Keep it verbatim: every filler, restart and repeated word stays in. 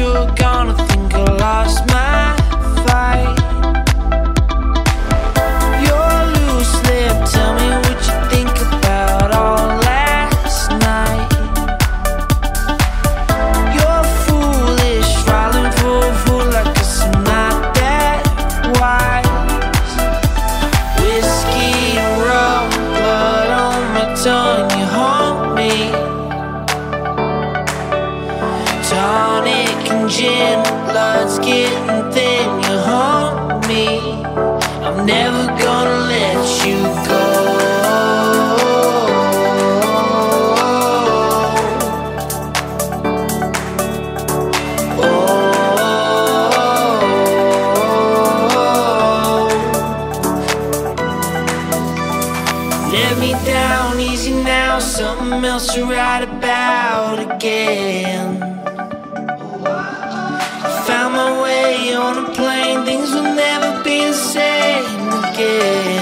you're gonna think I lost my fight. Your loose lip, tell me what you think about all last night. You're foolish, rolling for a fool like us, I'm not that wise. Whiskey and rum, blood on my tongue, you haunt me. Tonic and gin, blood's getting thin, you haunt me. I'm never gonna let you go. Oh, oh, oh. Let me down easy now, something else to write about again. Found my way on a plane, things will never be the same again.